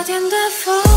夏天的风。